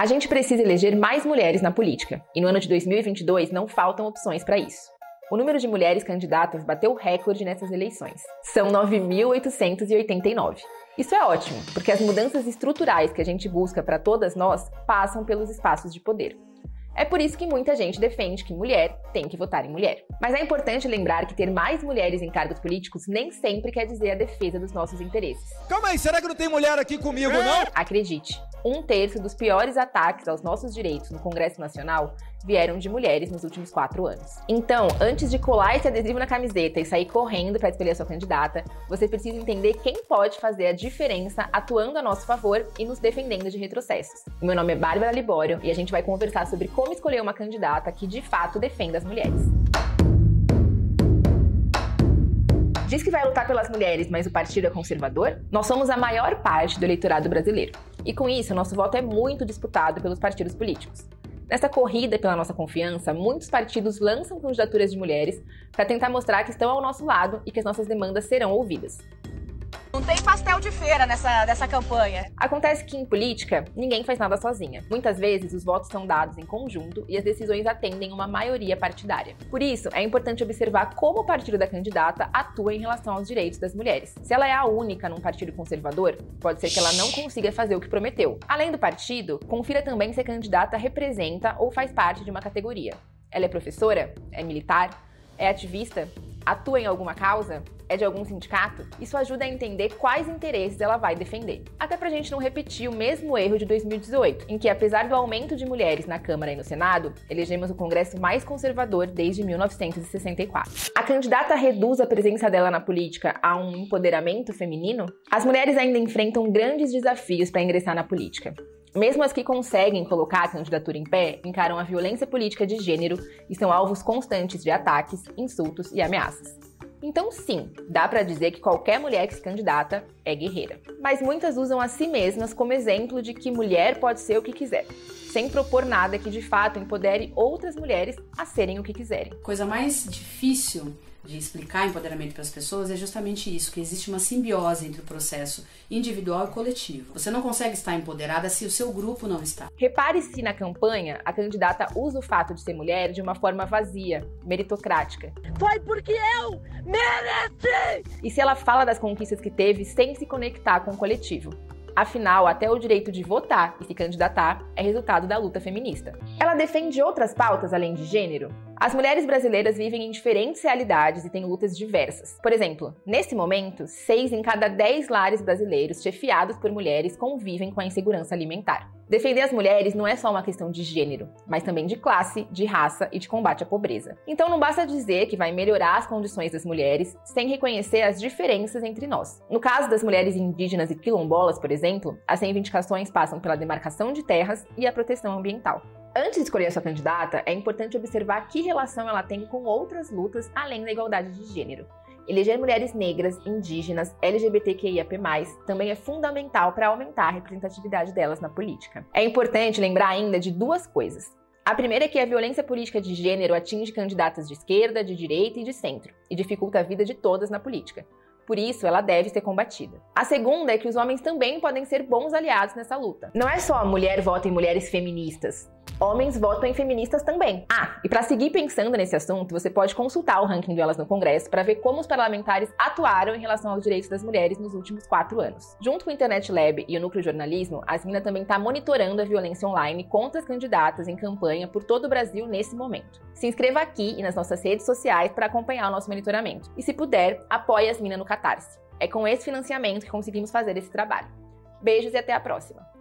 A gente precisa eleger mais mulheres na política, e no ano de 2022 não faltam opções para isso. O número de mulheres candidatas bateu recorde nessas eleições. São 9.889. Isso é ótimo, porque as mudanças estruturais que a gente busca para todas nós passam pelos espaços de poder. É por isso que muita gente defende que mulher tem que votar em mulher. Mas é importante lembrar que ter mais mulheres em cargos políticos nem sempre quer dizer a defesa dos nossos interesses. Calma aí, será que não tem mulher aqui comigo, não? Acredite, 1/3 dos piores ataques aos nossos direitos no Congresso Nacional vieram de mulheres nos últimos 4 anos. Então, antes de colar esse adesivo na camiseta e sair correndo para escolher a sua candidata, você precisa entender quem pode fazer a diferença atuando a nosso favor e nos defendendo de retrocessos. Meu nome é Bárbara Libório e a gente vai conversar sobre como escolher uma candidata que de fato defenda as mulheres. Diz que vai lutar pelas mulheres, mas o partido é conservador? Nós somos a maior parte do eleitorado brasileiro. E com isso, nosso voto é muito disputado pelos partidos políticos. Nessa corrida pela nossa confiança, muitos partidos lançam candidaturas de mulheres para tentar mostrar que estão ao nosso lado e que as nossas demandas serão ouvidas. Não tem pastel de feira nessa campanha. Acontece que, em política, ninguém faz nada sozinha. Muitas vezes, os votos são dados em conjunto e as decisões atendem uma maioria partidária. Por isso, é importante observar como o partido da candidata atua em relação aos direitos das mulheres. Se ela é a única num partido conservador, pode ser que ela não consiga fazer o que prometeu. Além do partido, confira também se a candidata representa ou faz parte de uma categoria. Ela é professora? É militar? É ativista? Atua em alguma causa? É de algum sindicato? Isso ajuda a entender quais interesses ela vai defender. Até pra gente não repetir o mesmo erro de 2018, em que, apesar do aumento de mulheres na Câmara e no Senado, elegemos o Congresso mais conservador desde 1964. A candidata reduz a presença dela na política a um empoderamento feminino? As mulheres ainda enfrentam grandes desafios para ingressar na política. Mesmo as que conseguem colocar a candidatura em pé, encaram a violência política de gênero e são alvos constantes de ataques, insultos e ameaças. Então sim, dá pra dizer que qualquer mulher que se candidata é guerreira. Mas muitas usam a si mesmas como exemplo de que mulher pode ser o que quiser, sem propor nada que de fato empodere outras mulheres a serem o que quiserem. Coisa mais difícil de explicar empoderamento para as pessoas é justamente isso, que existe uma simbiose entre o processo individual e coletivo. Você não consegue estar empoderada se o seu grupo não está. Repare se na campanha a candidata usa o fato de ser mulher de uma forma vazia, meritocrática. Foi porque eu mereci! E se ela fala das conquistas que teve sem se conectar com o coletivo. Afinal, até o direito de votar e se candidatar é resultado da luta feminista. Ela defende outras pautas além de gênero? As mulheres brasileiras vivem em diferentes realidades e têm lutas diversas. Por exemplo, nesse momento, 6 em cada 10 lares brasileiros chefiados por mulheres convivem com a insegurança alimentar. Defender as mulheres não é só uma questão de gênero, mas também de classe, de raça e de combate à pobreza. Então não basta dizer que vai melhorar as condições das mulheres sem reconhecer as diferenças entre nós. No caso das mulheres indígenas e quilombolas, por exemplo, as reivindicações passam pela demarcação de terras e a proteção ambiental. Antes de escolher a sua candidata, é importante observar que relação ela tem com outras lutas além da igualdade de gênero. Eleger mulheres negras, indígenas, LGBTQIAP+, também é fundamental para aumentar a representatividade delas na política. É importante lembrar ainda de 2 coisas. A primeira é que a violência política de gênero atinge candidatas de esquerda, de direita e de centro, e dificulta a vida de todas na política. Por isso, ela deve ser combatida. A segunda é que os homens também podem ser bons aliados nessa luta. Não é só a mulher vota em mulheres feministas. Homens votam em feministas também. Ah, e para seguir pensando nesse assunto, você pode consultar o ranking do Elas no Congresso para ver como os parlamentares atuaram em relação aos direitos das mulheres nos últimos 4 anos. Junto com o Internet Lab e o Núcleo de Jornalismo, a AzMina também está monitorando a violência online contra as candidatas em campanha por todo o Brasil nesse momento. Se inscreva aqui e nas nossas redes sociais para acompanhar o nosso monitoramento. E se puder, apoie a AzMina no Catarse. É com esse financiamento que conseguimos fazer esse trabalho. Beijos e até a próxima!